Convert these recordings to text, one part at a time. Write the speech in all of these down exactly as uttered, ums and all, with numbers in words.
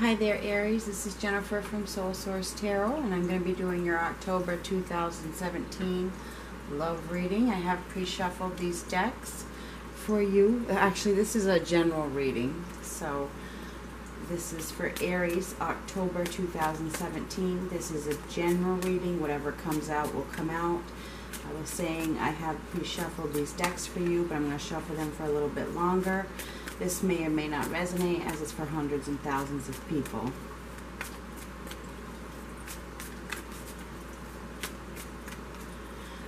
Hi there, Aries. This is Jennifer from Soul Source Tarot, and I'm going to be doing your October two thousand seventeen love reading. I have pre-shuffled these decks for you. Actually, this is a general reading, so this is for Aries, October two thousand seventeen. This is a general reading. Whatever comes out will come out. I was saying I have pre-shuffled these decks for you, but I'm going to shuffle them for a little bit longer. This may or may not resonate, as it's for hundreds and thousands of people.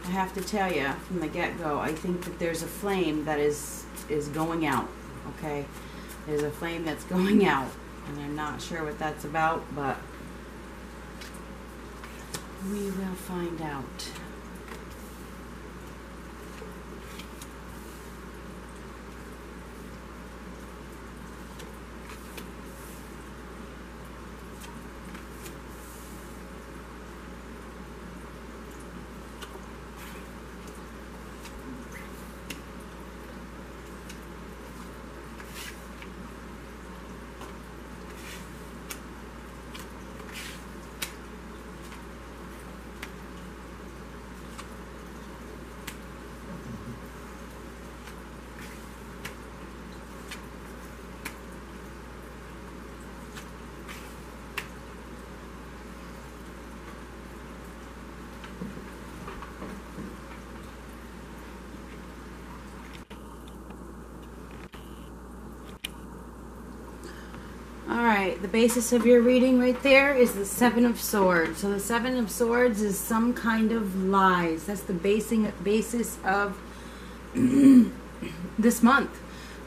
I have to tell you from the get-go, I think that there's a flame that is is going out, okay? There's a flame that's going out, and I'm not sure what that's about, but we will find out. Alright, the basis of your reading right there is the Seven of Swords. So the Seven of Swords is some kind of lies. That's the basing, basis of this month.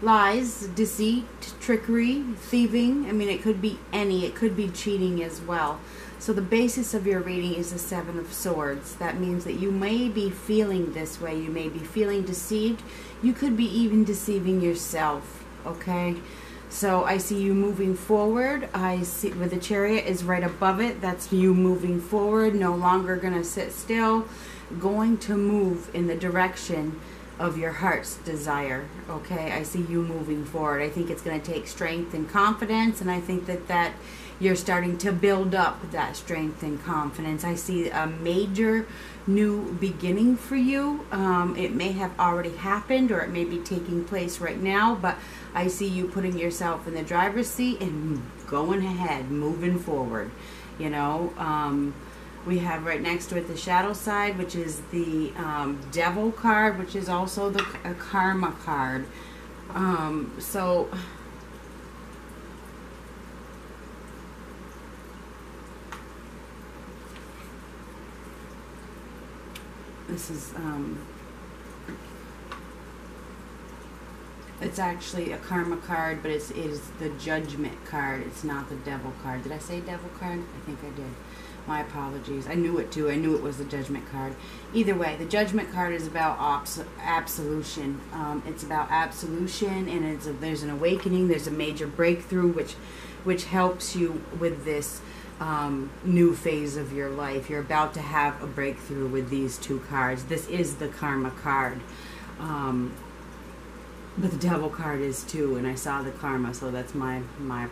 Lies, deceit, trickery, thieving. I mean, it could be any. It could be cheating as well. So the basis of your reading is the Seven of Swords. That means that you may be feeling this way. You may be feeling deceived. You could be even deceiving yourself, okay? So I see you moving forward. I see where the Chariot is right above it. That's you moving forward, no longer going to sit still, going to move in the direction of your heart's desire. Okay, I see you moving forward. I think it's going to take strength and confidence, and I think that that you're starting to build up that strength and confidence. I see a major new beginning for you. Um, it may have already happened, or it may be taking place right now, but I see you putting yourself in the driver's seat and going ahead, moving forward. You know, um, we have right next to it the shadow side, which is the um, devil card, which is also the a karma card. Um, so... This is, um, it's actually a karma card, but it's, it is the judgment card. It's not the devil card. Did I say devil card? I think I did. My apologies. I knew it too. I knew it was the judgment card. Either way, the judgment card is about absolution. Um, it's about absolution, and it's a, there's an awakening. There's a major breakthrough, which, which helps you with this Um, new phase of your life. You're about to have a breakthrough with these two cards. This is the karma card, um, but the devil card is too, and I saw the karma, so that's my my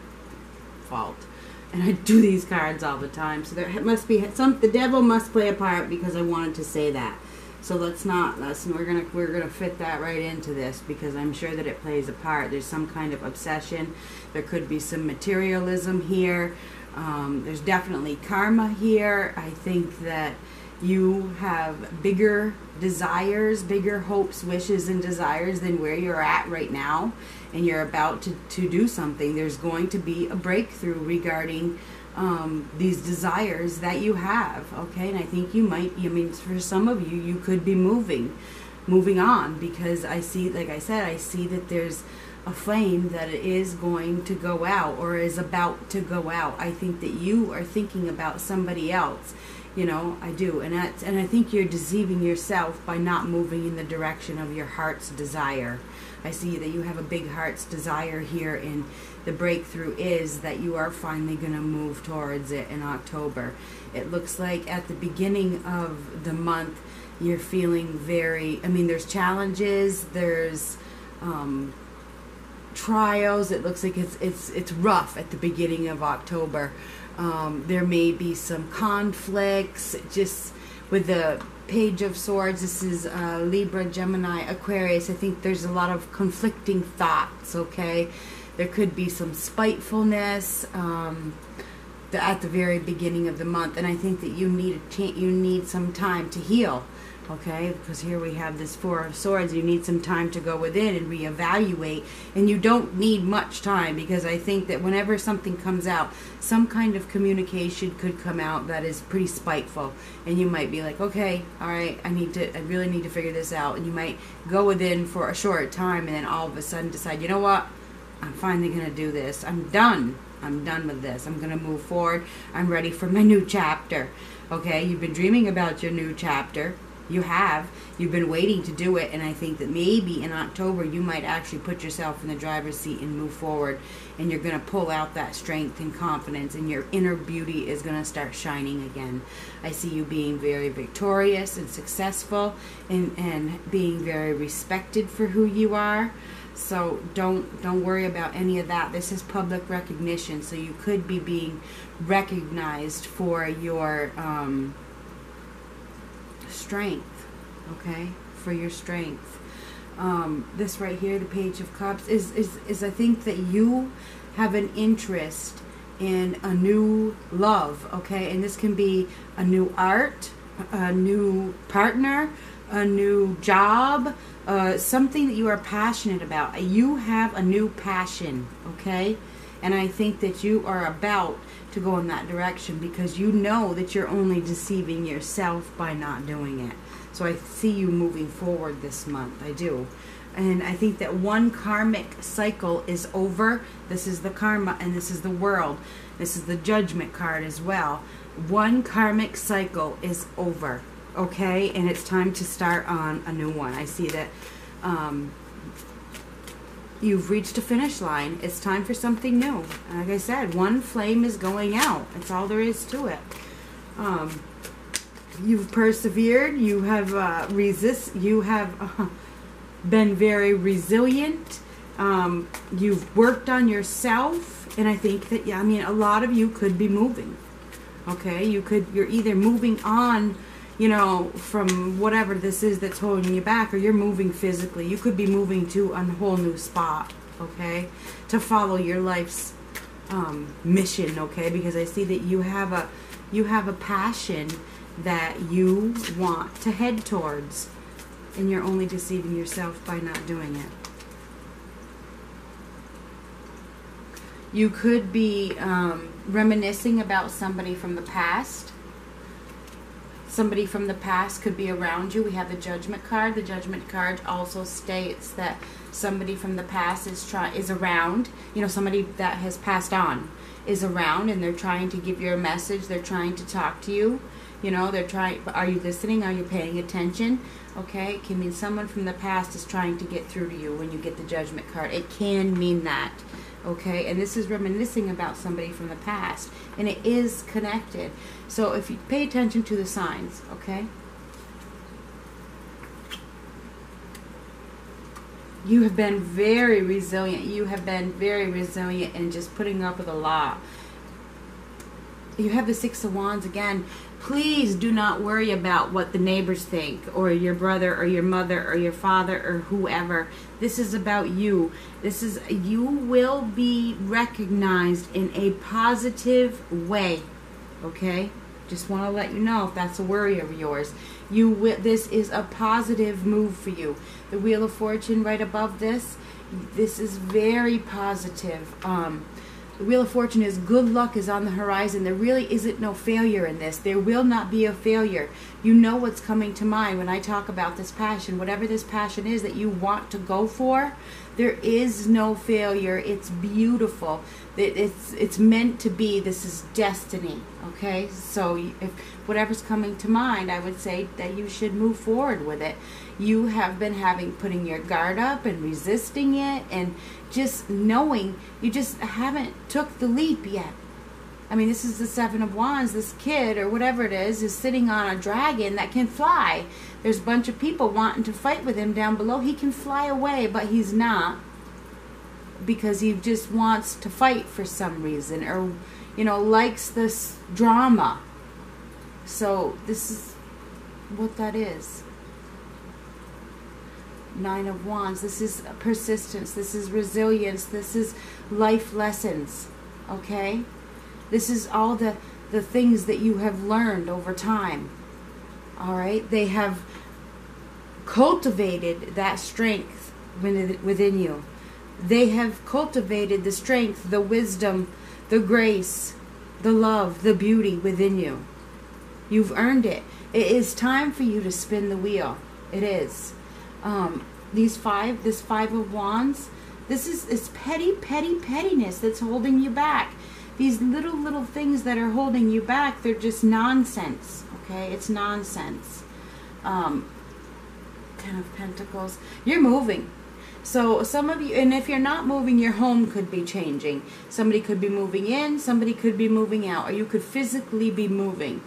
fault, and I do these cards all the time, so there must be some, the devil must play a part, because I wanted to say that. So let's not let's we're gonna we're gonna fit that right into this, because I'm sure that it plays a part. There's some kind of obsession. There could be some materialism here. Um, there's definitely karma here. I think that you have bigger desires, bigger hopes, wishes, and desires than where you're at right now, and you're about to, to do something. There's going to be a breakthrough regarding um, these desires that you have, okay? And I think you might, I mean, for some of you, you could be moving, moving on, because I see, like I said, I see that there's a flame that is going to go out, or is about to go out. I think that you are thinking about somebody else. You know, I do, and that's, and I think you're deceiving yourself by not moving in the direction of your heart's desire. I see that you have a big heart's desire here, and the breakthrough is that you are finally going to move towards it in October. It looks like at the beginning of the month, you're feeling very, I mean, there's challenges, there's um trials. It looks like it's it's it's rough at the beginning of October. Um, there may be some conflicts. Just with the Page of Swords, this is uh, Libra, Gemini, Aquarius. I think there's a lot of conflicting thoughts, okay? There could be some spitefulness um, the, at the very beginning of the month, and I think that you need a chance, you need some time to heal, okay? Because here we have this Four of Swords. You need some time to go within and reevaluate, and you don't need much time, because I think that whenever something comes out, some kind of communication could come out that is pretty spiteful, and you might be like, okay, all right, I need to, I really need to figure this out, and you might go within for a short time, and then all of a sudden decide, you know what, I'm finally going to do this. I'm done. I'm done with this. I'm going to move forward. I'm ready for my new chapter, okay? You've been dreaming about your new chapter. You have. You've been waiting to do it, and I think that maybe in October you might actually put yourself in the driver's seat and move forward, and you're going to pull out that strength and confidence, and your inner beauty is going to start shining again. I see you being very victorious and successful, and, and being very respected for who you are. So don't don't worry about any of that. This is public recognition, so you could be being recognized for your um, strength, okay? For your strength. Um, this right here, the Page of Cups, is, is, is I think that you have an interest in a new love, okay? And this can be a new art, a new partner, a new job, uh, something that you are passionate about. You have a new passion, okay? And I think that you are about to go in that direction, because you know that you're only deceiving yourself by not doing it. So I see you moving forward this month. I do. And I think that one karmic cycle is over. This is the karma, and this is the world. This is the judgment card as well. One karmic cycle is over. Okay, and it's time to start on a new one. I see that um, you've reached a finish line. It's time for something new. Like I said, one flame is going out. That's all there is to it. Um, you've persevered. You have uh, resist. You have uh, been very resilient. Um, you've worked on yourself, and I think that yeah, I mean, a lot of you could be moving. Okay, you could. You're either moving on, you know, from whatever this is that's holding you back, or you're moving physically. You could be moving to a whole new spot, okay, to follow your life's um, mission, okay, because I see that you have a, you have a passion that you want to head towards, and you're only deceiving yourself by not doing it. You could be um, reminiscing about somebody from the past. Somebody from the past could be around you. We have the Judgment card. The Judgment card also states that somebody from the past is try is around. You know, somebody that has passed on is around, and they're trying to give you a message. They're trying to talk to you. You know, they're trying. Are you listening? Are you paying attention? Okay, it can mean someone from the past is trying to get through to you when you get the Judgment card. It can mean that. Okay, and this is reminiscing about somebody from the past, and it is connected. So if you pay attention to the signs, okay? You have been very resilient. You have been very resilient and just putting up with a lot. You have the Six of Wands again. Please do not worry about what the neighbors think, or your brother, or your mother, or your father, or whoever. This is about you. This is, you will be recognized in a positive way, okay? Just want to let you know if that's a worry of yours. You will, this is a positive move for you. The Wheel of Fortune right above this, this is very positive. Um, The Wheel of Fortune is good luck is on the horizon. There really isn't no failure in this. There will not be a failure. You know what's coming to mind when I talk about this passion. Whatever this passion is that you want to go for, there is no failure. It's beautiful. It's, it's meant to be. This is destiny, okay? So if whatever's coming to mind, I would say that you should move forward with it. You have been having, putting your guard up and resisting it, and just knowing you just haven't took the leap yet. I mean, this is the Seven of Wands. This kid, or whatever it is, is sitting on a dragon that can fly. There's a bunch of people wanting to fight with him down below. He can fly away, but he's not. because he just wants to fight for some reason, or, you know, likes this drama. So this is what that is. Nine of Wands. This is persistence. This is resilience. This is life lessons. Okay? This is all the, the things that you have learned over time. All right? They have cultivated that strength within you. They have cultivated the strength, the wisdom, the grace, the love, the beauty within you. You've earned it. It is time for you to spin the wheel. It is. Um, these five, this Five of Wands, this is it's petty, petty, pettiness that's holding you back. These little, little things that are holding you back, they're just nonsense, okay? It's nonsense. Um, Ten of Pentacles. You're moving. So some of you, and if you're not moving, your home could be changing. Somebody could be moving in, somebody could be moving out, or you could physically be moving,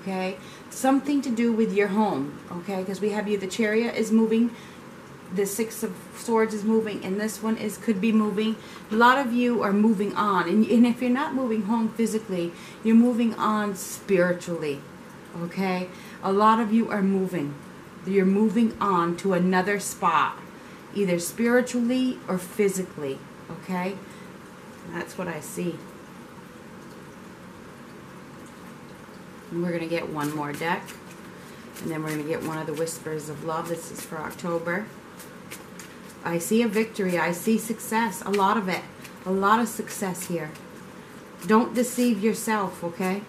okay? Something to do with your home, okay? Because we have you, the Chariot is moving, the Six of Swords is moving, and this one is could be moving. A lot of you are moving on, and, and if you're not moving home physically, you're moving on spiritually, okay? A lot of you are moving. You're moving on to another spot, either spiritually or physically, okay? That's what I see. And we're going to get one more deck, and then we're going to get one of the Whispers of Love. This is for October. I see a victory. I see success, a lot of it, a lot of success here. Don't deceive yourself, okay?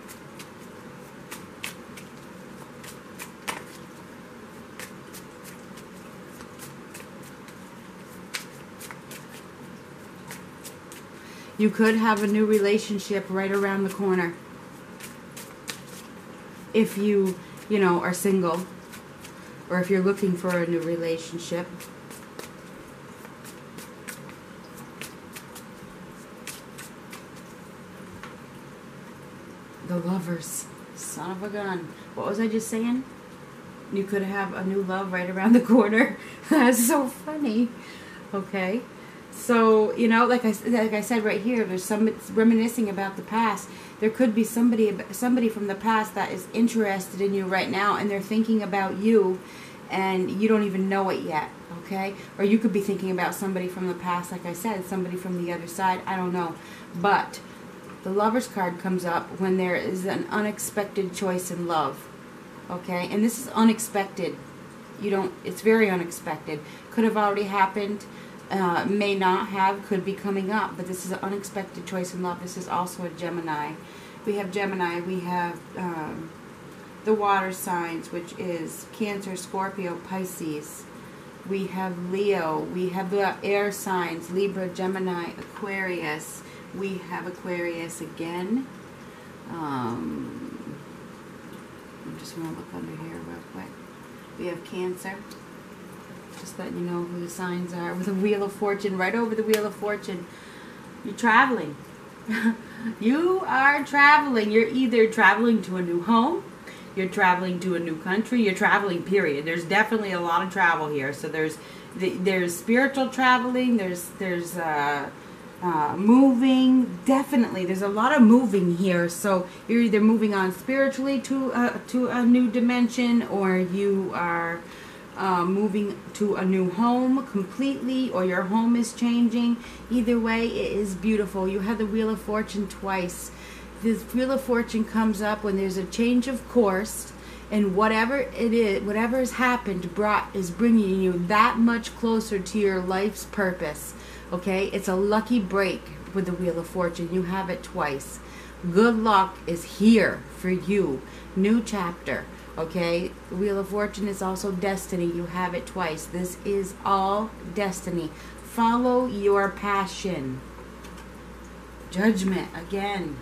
You could have a new relationship right around the corner if you, you know, are single, or if you're looking for a new relationship. The Lovers. Son of a gun. What was I just saying? You could have a new love right around the corner. That's so funny. Okay. So, you know, like I, like I said right here, there's some reminiscing about the past. There could be somebody somebody from the past that is interested in you right now, and they're thinking about you, and you don't even know it yet, okay? Or you could be thinking about somebody from the past, like I said, somebody from the other side. I don't know. But the Lover's card comes up when there is an unexpected choice in love, okay? And this is unexpected. You don't, it's very unexpected. Could have already happened. Uh, may not have, could be coming up, but this is an unexpected choice in love. This is also a Gemini. We have Gemini, we have um, the water signs, which is Cancer, Scorpio, Pisces. We have Leo, we have the air signs, Libra, Gemini, Aquarius. We have Aquarius again. Um, I'm just going to look under here real quick. We have Cancer. Just letting you know who the signs are. With the Wheel of Fortune, right over the Wheel of Fortune. You're traveling. You are traveling. You're either traveling to a new home, you're traveling to a new country, you're traveling, period. There's definitely a lot of travel here. So there's there's spiritual traveling, there's, there's uh, uh, moving. Definitely, there's a lot of moving here. So you're either moving on spiritually to, uh, to a new dimension, or you are... Uh, moving to a new home completely, or your home is changing. Either way, it is beautiful. You have the Wheel of Fortune twice. This Wheel of Fortune comes up when there's a change of course, and whatever it is, whatever has happened brought is bringing you that much closer to your life's purpose, okay? It's a lucky break with the Wheel of Fortune. You have it twice. Good luck is here for you. New chapter. Okay, Wheel of Fortune is also destiny. You have it twice. This is all destiny. Follow your passion. Judgment, again.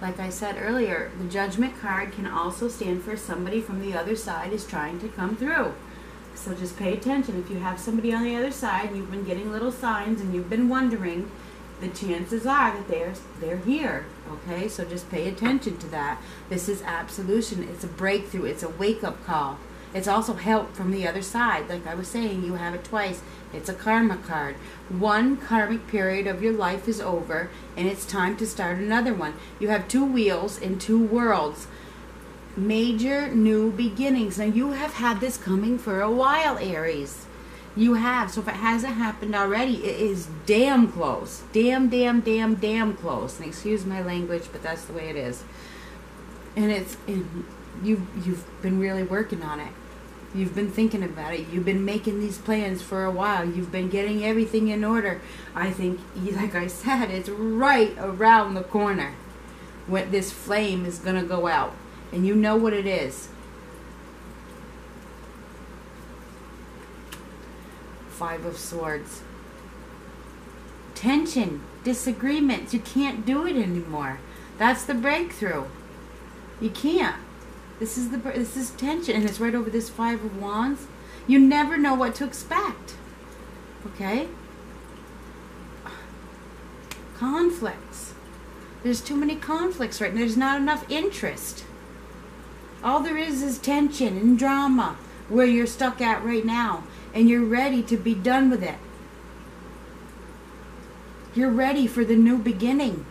Like I said earlier, the Judgment card can also stand for somebody from the other side is trying to come through. So just pay attention. If you have somebody on the other side, and you've been getting little signs, and you've been wondering, the chances are that they're, they're here, okay? So just pay attention to that. This is absolution. It's a breakthrough. It's a wake-up call. It's also help from the other side. Like I was saying, you have it twice. It's a karma card. One karmic period of your life is over, and it's time to start another one. You have two wheels in two worlds. Major new beginnings. Now, you have had this coming for a while, Aries. You have. So if it hasn't happened already, it is damn close. Damn, damn, damn, damn close. And excuse my language, but that's the way it is. And it's and you've, you've been really working on it. You've been thinking about it. You've been making these plans for a while. You've been getting everything in order. I think, like I said, it's right around the corner when this flame is going to go out. And you know what it is. Five of Swords. Tension, disagreements. You can't do it anymore. That's the breakthrough. You can't. This is the this is tension, and it's right over this Five of Wands. You never know what to expect. Okay? Conflicts. There's too many conflicts right now. There's not enough interest. All there is is tension and drama where you're stuck at right now, and you're ready to be done with it. You're ready for the new beginning.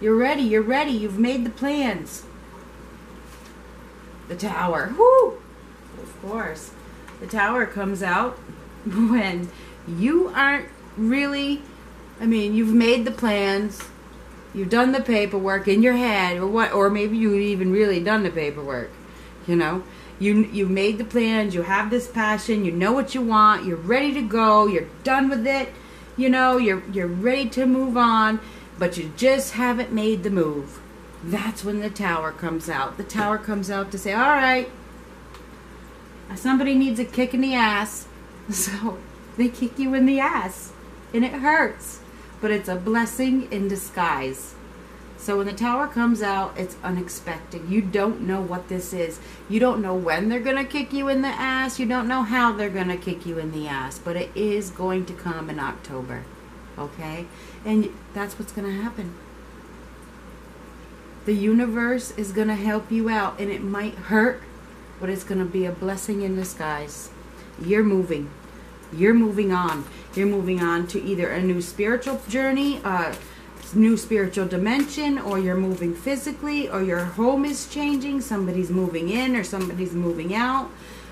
You're ready. You're ready. You've made the plans. The Tower. Whoo! Of course. The Tower comes out when you aren't really, I mean, you've made the plans, you've done the paperwork in your head, or what, or maybe you even really done the paperwork, you know? You, you made the plans, you have this passion, you know what you want, you're ready to go, you're done with it, you know, you're, you're ready to move on, but you just haven't made the move. That's when the Tower comes out. The Tower comes out to say, all right, somebody needs a kick in the ass. So they kick you in the ass, and it hurts. But it's a blessing in disguise. So when the Tower comes out, it's unexpected. You don't know what this is. You don't know when they're going to kick you in the ass. You don't know how they're going to kick you in the ass. But it is going to come in October, okay? And that's what's going to happen. The universe is going to help you out, and it might hurt, but it's going to be a blessing in disguise. You're moving. You're moving on. You're moving on to either a new spiritual journey, a new spiritual dimension, or you're moving physically, or your home is changing. Somebody's moving in or somebody's moving out.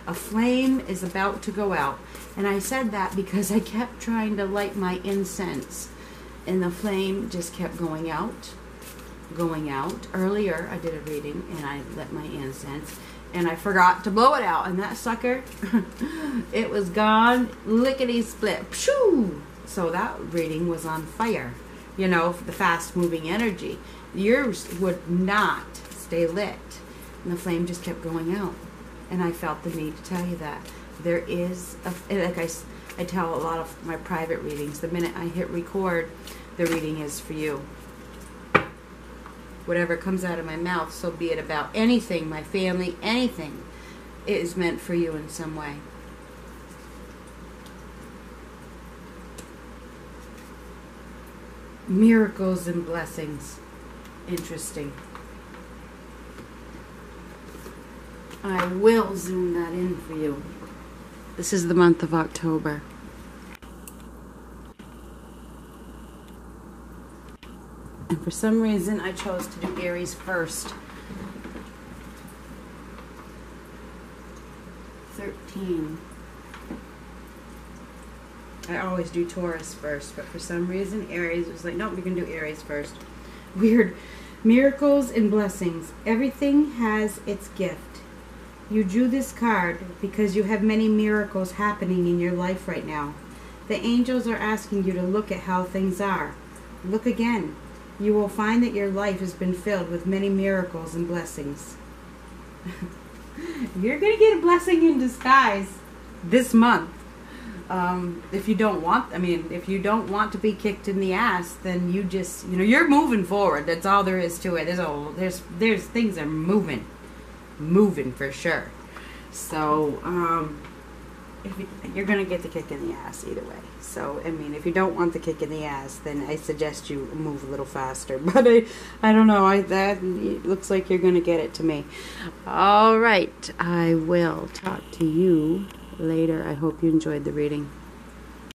A flame is about to go out. And I said that because I kept trying to light my incense, and the flame just kept going out. Going out earlier, I did a reading and I lit my incense, and I forgot to blow it out, and that sucker, it was gone, lickety split, pshoo! So that reading was on fire. You know, the fast-moving energy. Yours would not stay lit, and the flame just kept going out. And I felt the need to tell you that there is a, like I, I tell a lot of my private readings. The minute I hit record, the reading is for you. Whatever comes out of my mouth, so be it about anything, my family, anything, it is meant for you in some way. Miracles and blessings. Interesting. I will zoom that in for you. This is the month of October. And for some reason, I chose to do Aries first. thirteen. I always do Taurus first, but for some reason, Aries was like, nope, we can do Aries first. Weird. Miracles and blessings. Everything has its gift. You drew this card because you have many miracles happening in your life right now. The angels are asking you to look at how things are. Look again. You will find that your life has been filled with many miracles and blessings. You're going to get a blessing in disguise this month. Um, if you don't want, I mean, if you don't want to be kicked in the ass, then you just, you know, you're moving forward. That's all there is to it. There's all, there's, there's things are moving, moving for sure. So, um, if you, you're going to get the kick in the ass either way. So, I mean, if you don't want the kick in the ass, then I suggest you move a little faster. But I, I don't know. I that it looks like you're going to get it to me. All right. I will talk to you later. I hope you enjoyed the reading.